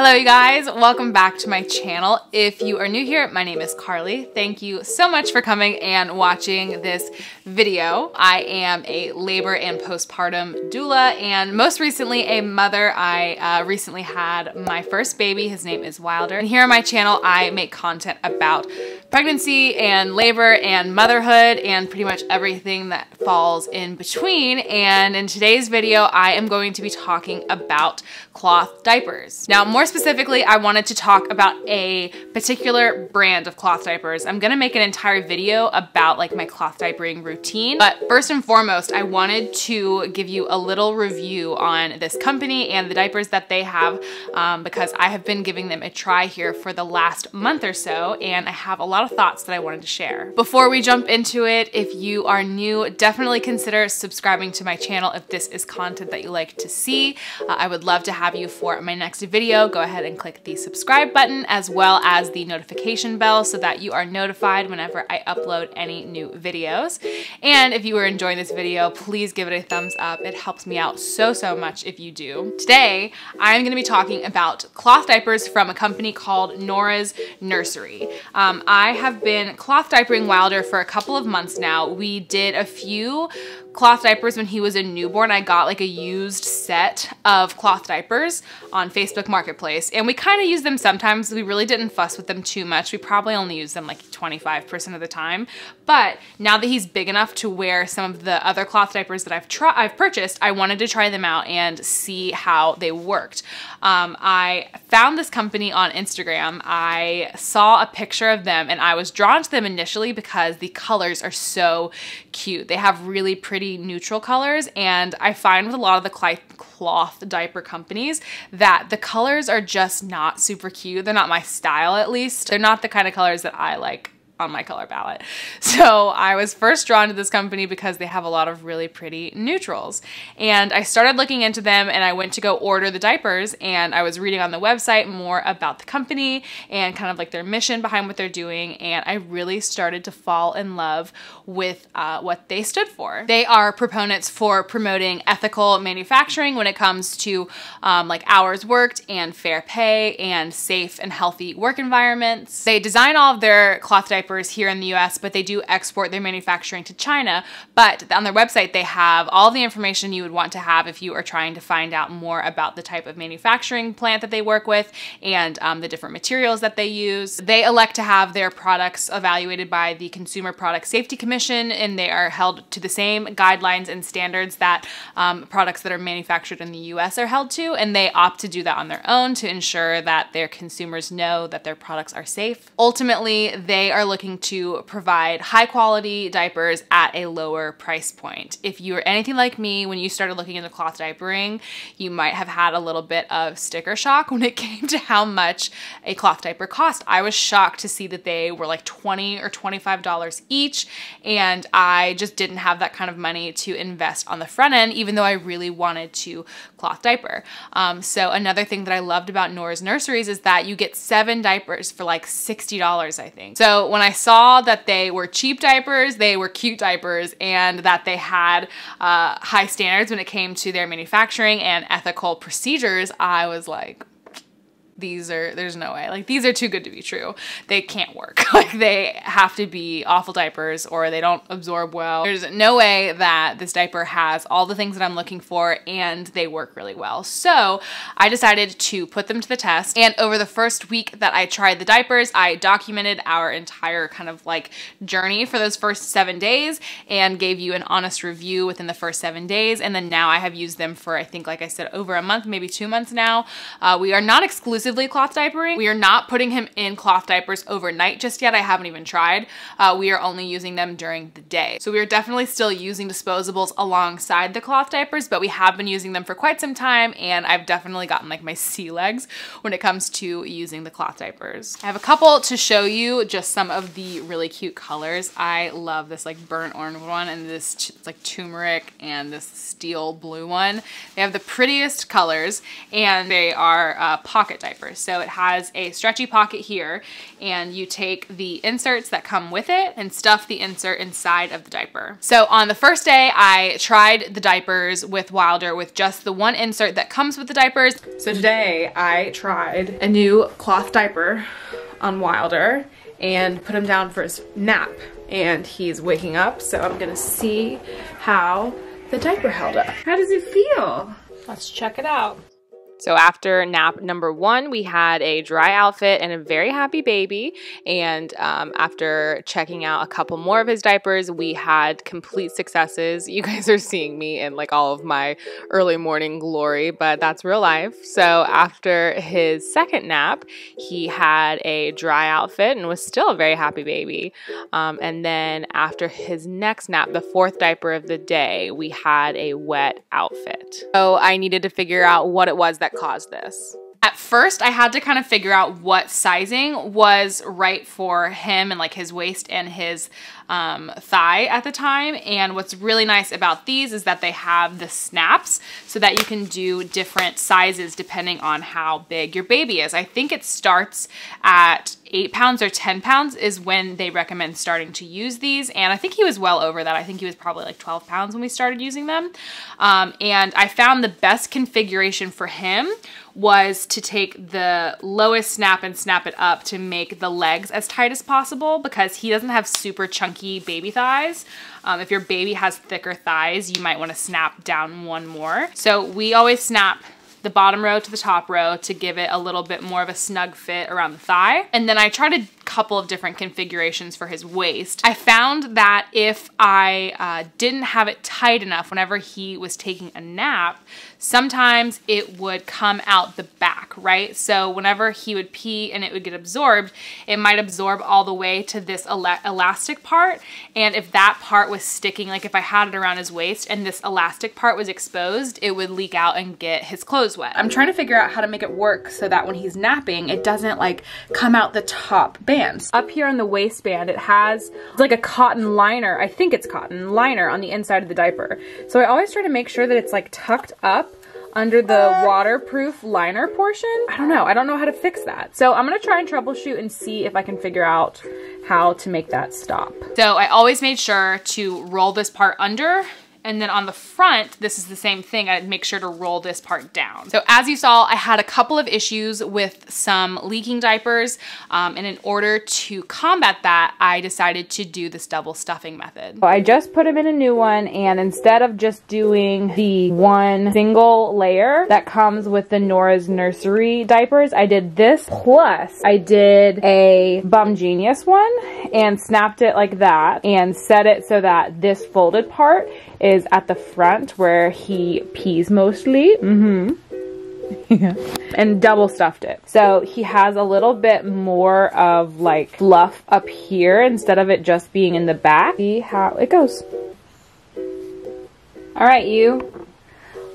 Hello you guys, welcome back to my channel. If you are new here, my name is Carly. Thank you so much for coming and watching this video. I am a labor and postpartum doula and most recently a mother. I recently had my first baby. His name is Wilder. And here on my channel, I make content about pregnancy and labor and motherhood and pretty much everything that falls in between. And in today's video, I am going to be talking about cloth diapers. Now, more specifically, I wanted to talk about a particular brand of cloth diapers. I'm gonna make an entire video about like my cloth diapering routine, but first and foremost, I wanted to give you a little review on this company and the diapers that they have because I have been giving them a try here for the last month or so, and I have a lot of thoughts that I wanted to share. Before we jump into it, if you are new, definitely consider subscribing to my channel if this is content that you like to see. I would love to have you for my next video. Go ahead and click the subscribe button as well as the notification bell so that you are notified whenever I upload any new videos. And if you are enjoying this video, please give it a thumbs up. It helps me out so, so much if you do. Today, I'm gonna be talking about cloth diapers from a company called Nora's Nursery. I have been cloth diapering Wilder for a couple of months now. We did a few cloth diapers when he was a newborn. I got like a used set of cloth diapers on Facebook Marketplace and we kind of use them sometimes. We really didn't fuss with them too much. We probably only use them like 25% of the time. But now that he's big enough to wear some of the other cloth diapers that I've purchased, I wanted to try them out and see how they worked. I found this company on Instagram. I saw a picture of them and I was drawn to them initially because the colors are so cute. They have really pretty neutral colors, and I find with a lot of the cloth diaper companies that the colors are just not super cute. They're not my style, at least. They're not the kind of colors that I like on my color palette. So I was first drawn to this company because they have a lot of really pretty neutrals. And I started looking into them and I went to go order the diapers and I was reading on the website more about the company and kind of like their mission behind what they're doing. And I really started to fall in love with what they stood for. They are proponents for promoting ethical manufacturing when it comes to like hours worked and fair pay and safe and healthy work environments. They design all of their cloth diapers here in the US, but they do export their manufacturing to China. But on their website, they have all the information you would want to have if you are trying to find out more about the type of manufacturing plant that they work with and the different materials that they use. They elect to have their products evaluated by the Consumer Product Safety Commission, and they are held to the same guidelines and standards that products that are manufactured in the US are held to, and they opt to do that on their own to ensure that their consumers know that their products are safe. Ultimately, they are looking to provide high quality diapers at a lower price point. If you were anything like me, when you started looking into cloth diapering, you might have had a little bit of sticker shock when it came to how much a cloth diaper cost. I was shocked to see that they were like $20 or $25 each, and I just didn't have that kind of money to invest on the front end, even though I really wanted to cloth diaper. So another thing that I loved about Nora's Nurseries is that you get 7 diapers for like $60, I think. So when I saw that they were cheap diapers, they were cute diapers, and that they had high standards when it came to their manufacturing and ethical procedures, I was like, there's no way. Like, these are too good to be true. They can't work. Like, they have to be awful diapers or they don't absorb well. There's no way that this diaper has all the things that I'm looking for and they work really well. So I decided to put them to the test. And over the first week that I tried the diapers, I documented our entire kind of like journey for those first 7 days and gave you an honest review within the first 7 days. And then now I have used them for, I think, like I said, over a month, maybe 2 months now. We are not exclusive cloth diapering. We are not putting him in cloth diapers overnight just yet. I haven't even tried. We are only using them during the day. So we are definitely still using disposables alongside the cloth diapers, but we have been using them for quite some time, and I've definitely gotten like my sea legs when it comes to using the cloth diapers. I have a couple to show you, just some of the really cute colors. I love this like burnt orange one and this like turmeric and this steel blue one. They have the prettiest colors and they are pocket diapers. diapers. So it has a stretchy pocket here, and you take the inserts that come with it and stuff the insert inside of the diaper. So on the first day, I tried the diapers with Wilder with just the one insert that comes with the diapers. So today I tried a new cloth diaper on Wilder and put him down for his nap, and he's waking up, so I'm gonna see how the diaper held up. How does it feel? Let's check it out. So after nap number one, we had a dry outfit and a very happy baby. And after checking out a couple more of his diapers, we had complete successes. You guys are seeing me in like all of my early morning glory, but that's real life. So after his second nap, he had a dry outfit and was still a very happy baby. And then after his next nap, the fourth diaper of the day, we had a wet outfit. So I needed to figure out what it was that caused this. At first, I had to kind of figure out what sizing was right for him and like his waist and his thigh at the time. And what's really nice about these is that they have the snaps so that you can do different sizes depending on how big your baby is. I think it starts at 8 pounds or 10 pounds is when they recommend starting to use these. And I think he was well over that. I think he was probably like 12 pounds when we started using them. And I found the best configuration for him was to take the lowest snap and snap it up to make the legs as tight as possible, because he doesn't have super chunky baby thighs. If your baby has thicker thighs, you might want to snap down one more. So we always snap the bottom row to the top row to give it a little bit more of a snug fit around the thigh. And then I tried a couple of different configurations for his waist. I found that if I didn't have it tight enough whenever he was taking a nap, sometimes it would come out the back, right? So whenever he would pee and it would get absorbed, it might absorb all the way to this elastic part. And if that part was sticking, like if I had it around his waist and this elastic part was exposed, it would leak out and get his clothes wet. I'm trying to figure out how to make it work so that when he's napping, it doesn't like come out the top band. Up here on the waistband, it has like a cotton liner. I think it's cotton liner on the inside of the diaper. So I always try to make sure that it's like tucked up under the waterproof liner portion. I don't know how to fix that. So I'm gonna try and troubleshoot and see if I can figure out how to make that stop. So I always made sure to roll this part under, and then on the front, this is the same thing. I'd make sure to roll this part down. So as you saw, I had a couple of issues with some leaking diapers. And in order to combat that, I decided to do this double stuffing method. So I just put him in a new one, and instead of just doing the one single layer that comes with the Nora's Nursery diapers, I did this plus I did a Bum Genius one and snapped it like that and set it so that this folded part is at the front where he pees mostly. And double stuffed it. So he has a little bit more of like fluff up here instead of it just being in the back. See how it goes. All right, you.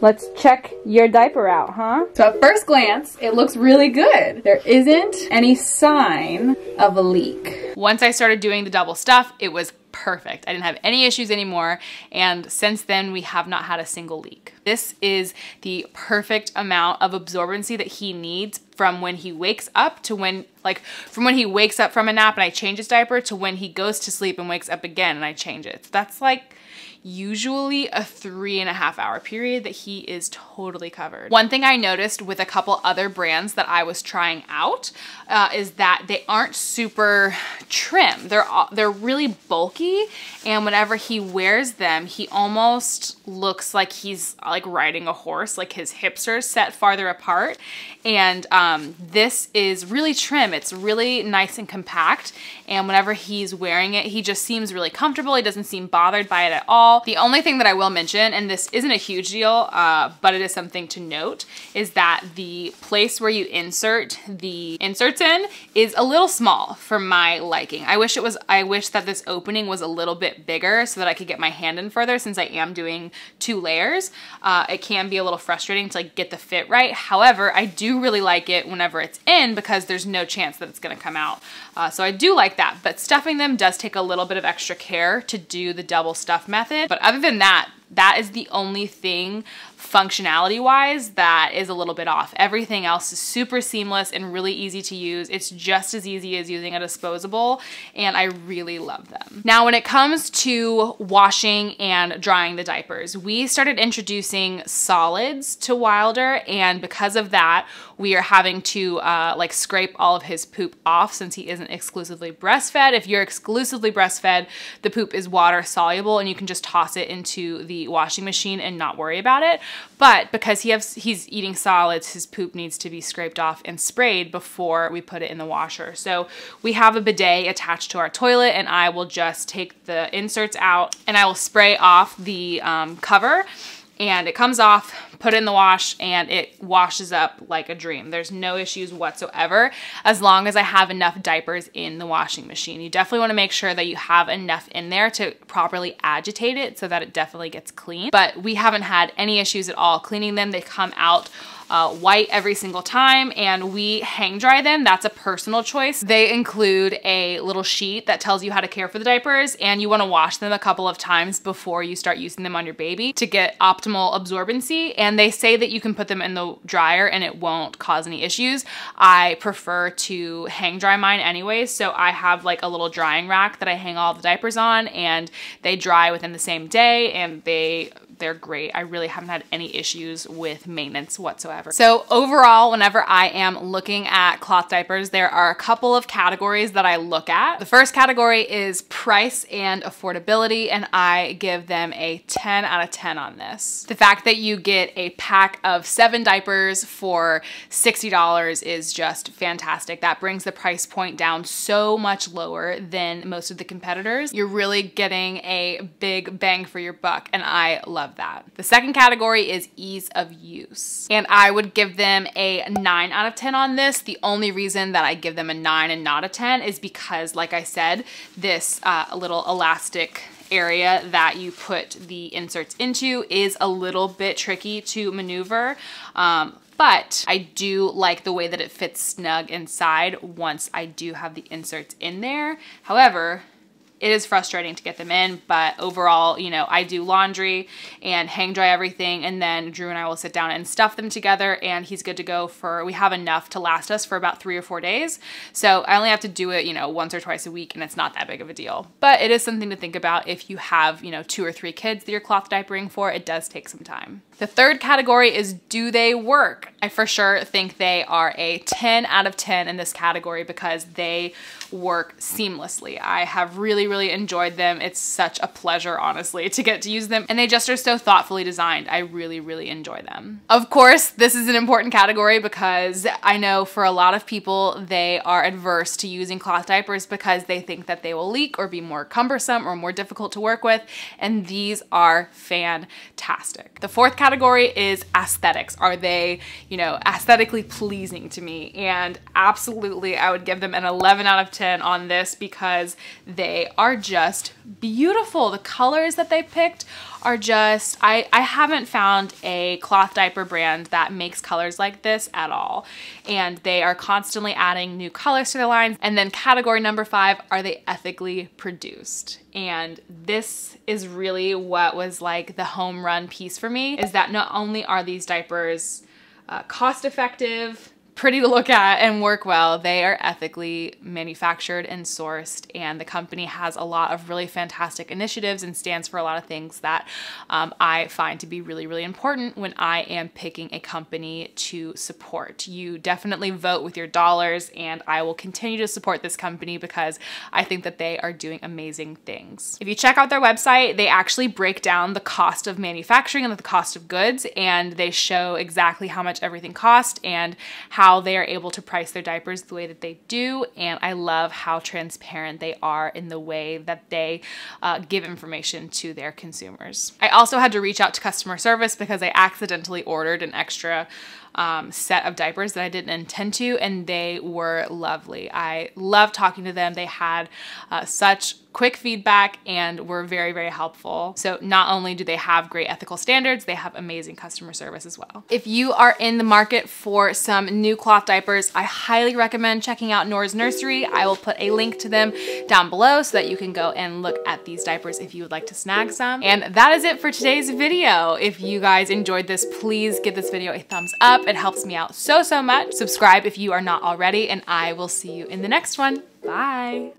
Let's check your diaper out, huh? So at first glance, it looks really good. There isn't any sign of a leak. Once I started doing the double stuff, it was perfect. I didn't have any issues anymore, and since then we have not had a single leak. This is the perfect amount of absorbency that he needs from when he wakes up to when, like from when he wakes up from a nap and I change his diaper to when he goes to sleep and wakes up again and I change it. So that's like usually a 3.5 hour period that he is totally covered. One thing I noticed with a couple other brands that I was trying out is that they aren't super trim. They're really bulky, and whenever he wears them, he almost looks like he's like riding a horse, like his hips are set farther apart. And this is really trim. It's really nice and compact, and whenever he's wearing it, he just seems really comfortable. He doesn't seem bothered by it at all. The only thing that I will mention, and this isn't a huge deal, but it is something to note, is that the place where you insert the inserts in is a little small for my liking. I wish that this opening was a little bit bigger so that I could get my hand in further, since I am doing 2 layers. It can be a little frustrating to like get the fit right. However, I do really like it whenever it's in, because there's no chance that it's gonna come out. So I do like that, but stuffing them does take a little bit of extra care to do the double stuff method. But other than that, that is the only thing functionality wise that is a little bit off. Everything else is super seamless and really easy to use. It's just as easy as using a disposable, and I really love them. Now, when it comes to washing and drying the diapers, we started introducing solids to Wilder, and because of that, we are having to like scrape all of his poop off since he isn't exclusively breastfed. If you're exclusively breastfed, the poop is water soluble and you can just toss it into the washing machine and not worry about it. But because he's eating solids, his poop needs to be scraped off and sprayed before we put it in the washer. So we have a bidet attached to our toilet, and I will just take the inserts out and I will spray off the cover, and it comes off, put in the wash, and it washes up like a dream. There's no issues whatsoever as long as I have enough diapers in the washing machine. You definitely want to make sure that you have enough in there to properly agitate it so that it definitely gets clean. But we haven't had any issues at all cleaning them. They come out white every single time, and we hang dry them. That's a personal choice. They include a little sheet that tells you how to care for the diapers, and you want to wash them a couple of times before you start using them on your baby to get optimal absorbency. And they say that you can put them in the dryer and it won't cause any issues. I prefer to hang dry mine anyways, so I have like a little drying rack that I hang all the diapers on, and they dry within the same day, and they're great. I really haven't had any issues with maintenance whatsoever. So overall, whenever I am looking at cloth diapers, there are a couple of categories that I look at. The first category is price and affordability, and I give them a 10 out of 10 on this. The fact that you get a pack of 7 diapers for $60 is just fantastic. That brings the price point down so much lower than most of the competitors. You're really getting a big bang for your buck, and I love that. The second category is ease of use, and I would give them a 9 out of 10 on this. The only reason that I give them a 9 and not a 10 is because, like I said, this little elastic area that you put the inserts into is a little bit tricky to maneuver. But I do like the way that it fits snug inside once I do have the inserts in there. However, it is frustrating to get them in, but overall, you know, I do laundry and hang dry everything, and then Drew and I will sit down and stuff them together, and he's good to go for, we have enough to last us for about 3 or 4 days. So I only have to do it, you know, once or twice a week, and it's not that big of a deal. But it is something to think about if you have, you know, 2 or 3 kids that you're cloth diapering for. It does take some time. The third category is, do they work? I for sure think they are a 10 out of 10 in this category because they work seamlessly. I have really enjoyed them. It's such a pleasure, honestly, to get to use them, and they just are so thoughtfully designed. I really enjoy them. Of course, this is an important category because I know for a lot of people, they are adverse to using cloth diapers because they think that they will leak or be more cumbersome or more difficult to work with, and these are fantastic. The fourth category is aesthetics. Are they, you know, aesthetically pleasing to me? And absolutely, I would give them an 11 out of 10 on this because they are just beautiful. The colors that they picked are just, I haven't found a cloth diaper brand that makes colors like this at all. And they are constantly adding new colors to their lines. And then category number 5, are they ethically produced? And this is really what was like the home run piece for me, is that not only are these diapers cost effective, pretty to look at, and work well, they are ethically manufactured and sourced, and the company has a lot of really fantastic initiatives and stands for a lot of things that I find to be really important when I am picking a company to support. You definitely vote with your dollars, and I will continue to support this company because I think that they are doing amazing things. If you check out their website, they actually break down the cost of manufacturing and the cost of goods, and they show exactly how much everything costs and how they are able to price their diapers the way that they do. And I love how transparent they are in the way that they give information to their consumers. I also had to reach out to customer service because I accidentally ordered an extra set of diapers that I didn't intend to, and they were lovely. I loved talking to them. They had such quick feedback and were very, very helpful. So not only do they have great ethical standards, they have amazing customer service as well. If you are in the market for some new cloth diapers, I highly recommend checking out Nora's Nursery. I will put a link to them down below so that you can go and look at these diapers if you would like to snag some. And that is it for today's video. If you guys enjoyed this, please give this video a thumbs up. It helps me out so, so much. Subscribe if you are not already, and I will see you in the next one. Bye.